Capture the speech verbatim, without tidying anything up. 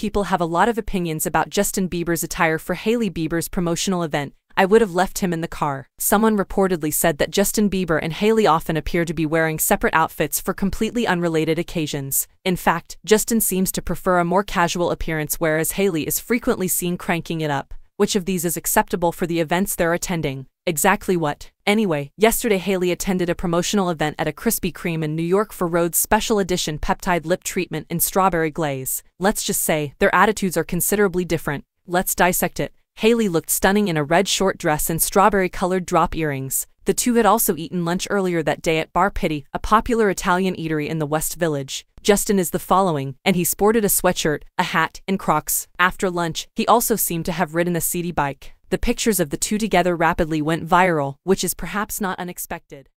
people have a lot of opinions about Justin Bieber's attire for Hailey Bieber's promotional event. I would have left him in the car. Someone reportedly said that Justin Bieber and Hailey often appear to be wearing separate outfits for completely unrelated occasions. In fact, Justin seems to prefer a more casual appearance, whereas Hailey is frequently seen cranking it up. Which of these is acceptable for the events they're attending? Exactly what? Anyway, yesterday Hailey attended a promotional event at a Krispy Kreme in New York for Rhode's special edition peptide lip treatment in strawberry glaze. Let's just say, their attitudes are considerably different. Let's dissect it. Hailey looked stunning in a red short dress and strawberry-colored drop earrings. The two had also eaten lunch earlier that day at Bar Pitti, a popular Italian eatery in the West Village. Justin is the following, and he sported a sweatshirt, a hat, and Crocs. After lunch, he also seemed to have ridden a seedy bike. The pictures of the two together rapidly went viral, which is perhaps not unexpected.